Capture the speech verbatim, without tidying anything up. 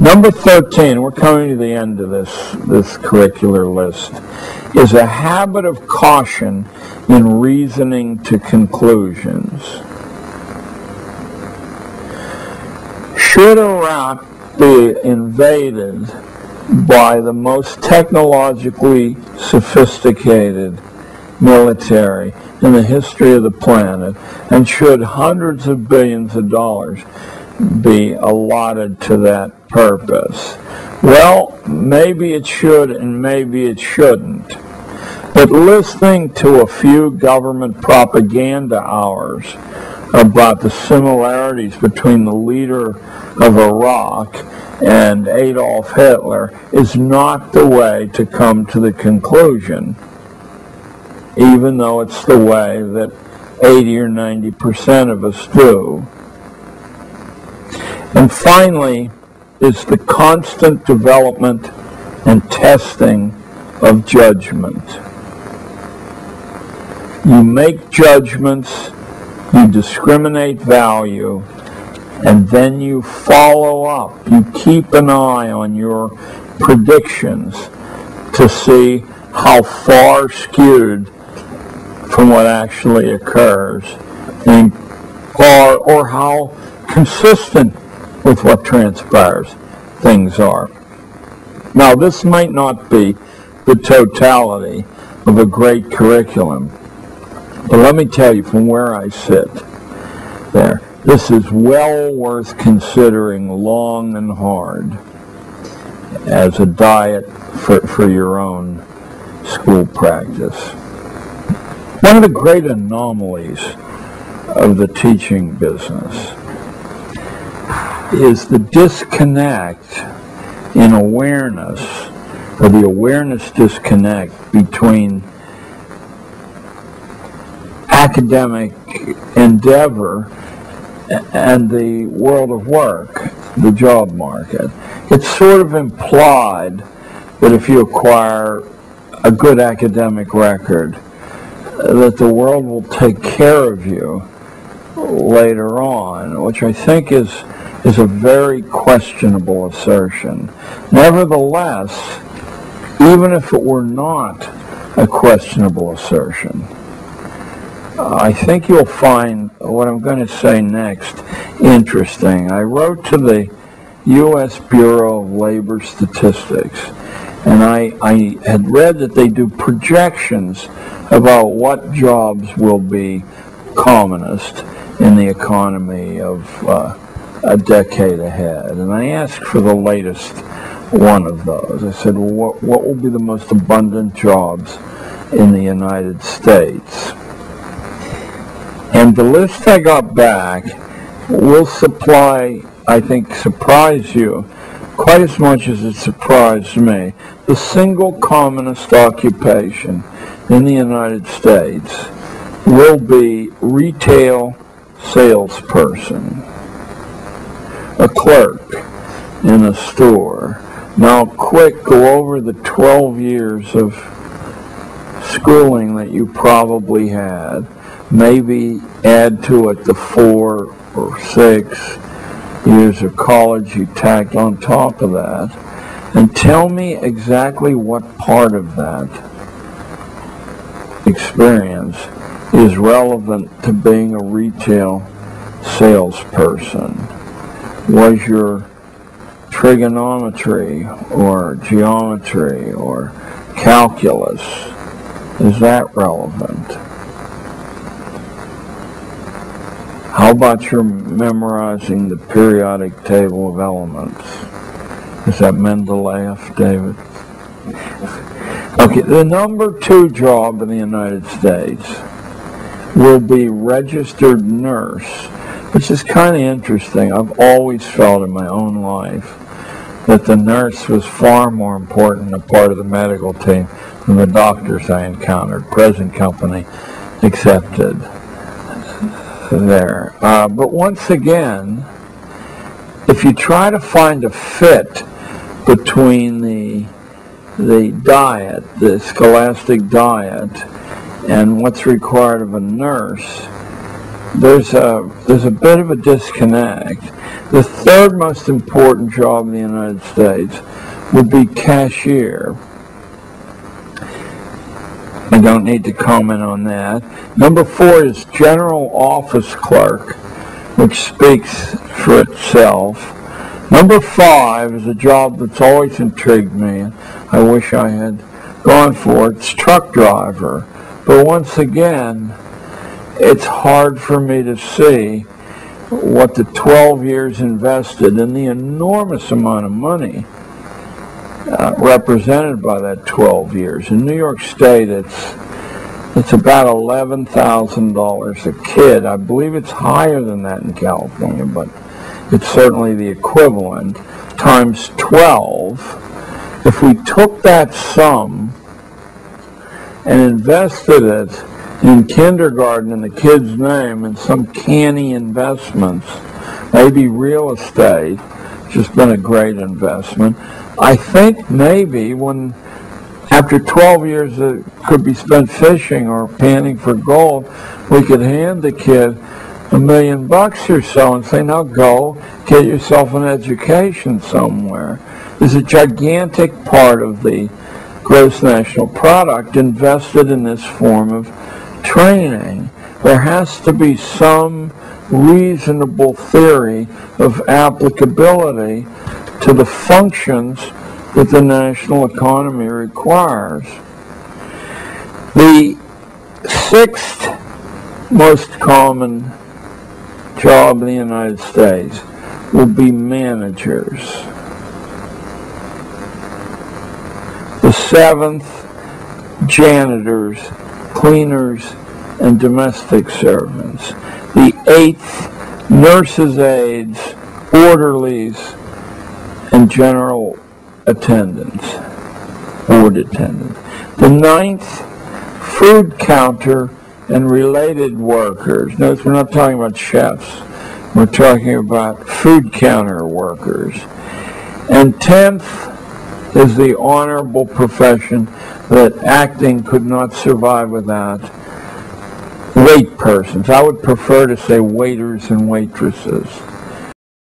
Number thirteen, we're coming to the end of this, this curricular list, is a habit of caution in reasoning to conclusions. Should Iraq be invaded by the most technologically sophisticated military in the history of the planet, and should hundreds of billions of dollars be allotted to that purpose? Well, maybe it should and maybe it shouldn't. But listening to a few government propaganda hours about the similarities between the leader of Iraq and Adolf Hitler is not the way to come to the conclusion, even though it's the way that eighty or ninety percent of us do. And finally, is the constant development and testing of judgment. You make judgments, you discriminate value, and then you follow up. You keep an eye on your predictions to see how far skewed from what actually occurs, and, or, or how consistent with what transpires things are. Now, this might not be the totality of a great curriculum, but let me tell you from where I sit there, this is well worth considering long and hard as a diet for, for your own school practice. One of the great anomalies of the teaching business is the disconnect in awareness, or the awareness disconnect between academic endeavor and the world of work, the job market. It's sort of implied that if you acquire a good academic record, that the world will take care of you later on, which I think is is a very questionable assertion. Nevertheless, even if it were not a questionable assertion, I think you'll find what I'm going to say next interesting. I wrote to the U S Bureau of Labor Statistics, and I, I had read that they do projections about what jobs will be commonest in the economy of uh, a decade ahead, and I asked for the latest one of those. I said, well, what, what will be the most abundant jobs in the United States? And the list I got back will supply, I think, surprise you quite as much as it surprised me. The single commonest occupation in the United States will be retail salesperson, a clerk in a store. Now, quick, go over the twelve years of schooling that you probably had. Maybe add to it the four or six years of college you tacked on top of that, and tell me exactly what part of that experience is relevant to being a retail salesperson. Was your trigonometry or geometry or calculus, is that relevant? How about your memorizing the periodic table of elements? Is that Mendeleev, David? Okay, the number two job in the United States will be registered nurse, which is kind of interesting. I've always felt in my own life that the nurse was far more important a part of the medical team than the doctors I encountered, present company accepted there. Uh, but once again, if you try to find a fit between the, the diet, the scholastic diet, and what's required of a nurse, There's a, there's a bit of a disconnect. The third most important job in the United States would be cashier. I don't need to comment on that. Number four is general office clerk, which speaks for itself. Number five is a job that's always intrigued me. I wish I had gone for it. It's truck driver. But once again, it's hard for me to see what the twelve years invested and the enormous amount of money uh, represented by that twelve years. In New York State, it's it's about eleven thousand dollars a kid. I believe it's higher than that in California, but it's certainly the equivalent, times twelve. If we took that sum and invested it in kindergarten in the kid's name and some canny investments, maybe real estate, which has been a great investment, I think maybe when, after twelve years it could be spent fishing or panning for gold, we could hand the kid a million bucks or so and say, now go get yourself an education somewhere. There's a gigantic part of the gross national product invested in this form of training. There has to be some reasonable theory of applicability to the functions that the national economy requires. The sixth most common job in the United States will be managers. The seventh, janitors, cleaners, and domestic servants. The eighth, nurses' aides, orderlies, and general attendants, ward attendants. The ninth, food counter and related workers. Notice we're not talking about chefs. We're talking about food counter workers. And tenth is the honorable profession that acting could not survive without, wait persons. I would prefer to say waiters and waitresses.